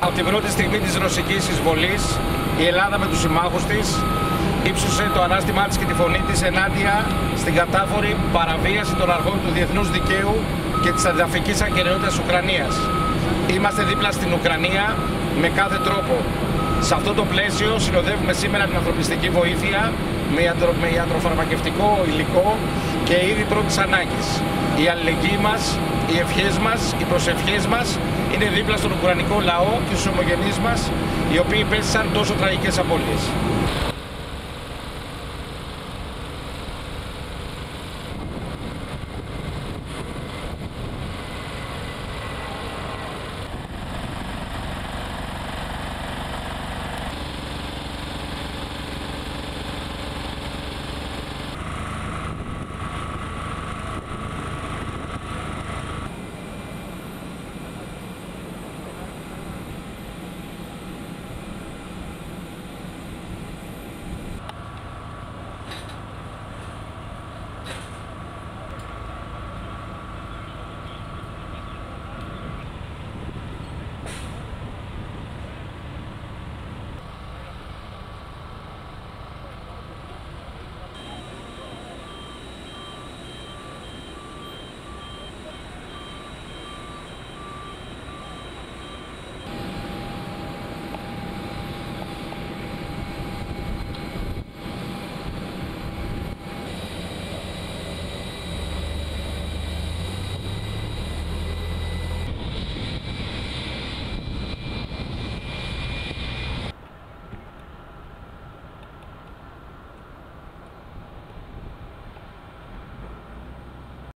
Από την πρώτη στιγμή της ρωσικής εισβολής, η Ελλάδα με τους συμμάχους της ύψωσε το ανάστημά της και τη φωνή της ενάντια στην κατάφορη παραβίαση των αρχών του διεθνούς δικαίου και της εδαφικής ακεραιότητας της Ουκρανίας. Είμαστε δίπλα στην Ουκρανία με κάθε τρόπο. Σε αυτό το πλαίσιο συνοδεύουμε σήμερα την ανθρωπιστική βοήθεια με ιατροφαρμακευτικό υλικό και είδη πρώτης ανάγκης. Η αλληλεγγύη μας, οι ευχές μας, οι προσευχές μας είναι δίπλα στον ουκρανικό λαό και στους ομογενείς μας, οι οποίοι υπέστησαν τόσο τραγικές απώλειες.